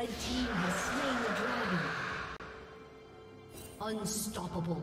Red team has slain the dragon. Unstoppable.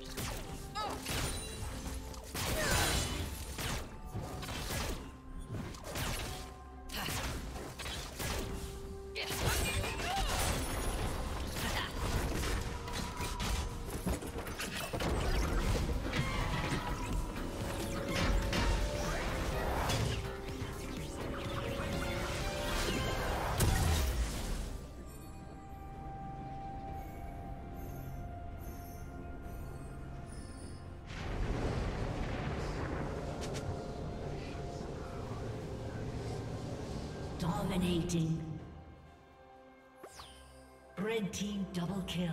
Dominating. Red team double kill.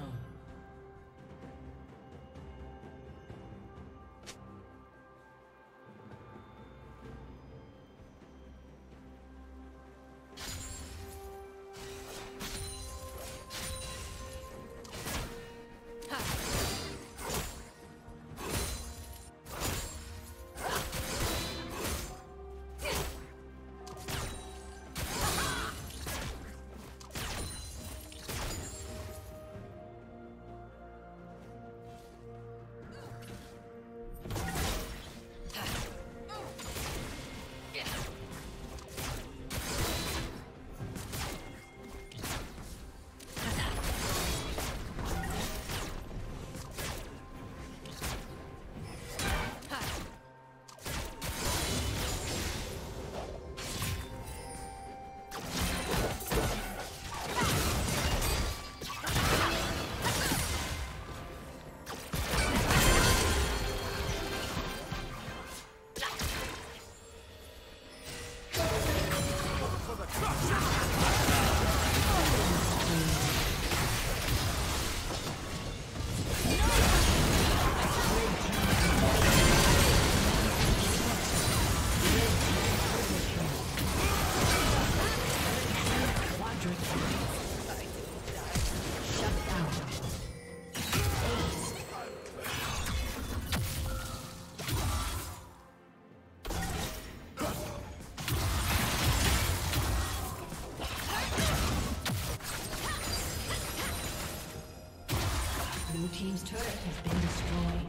Team's turret has been destroyed.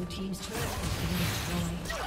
Blue team's turret has been destroyed.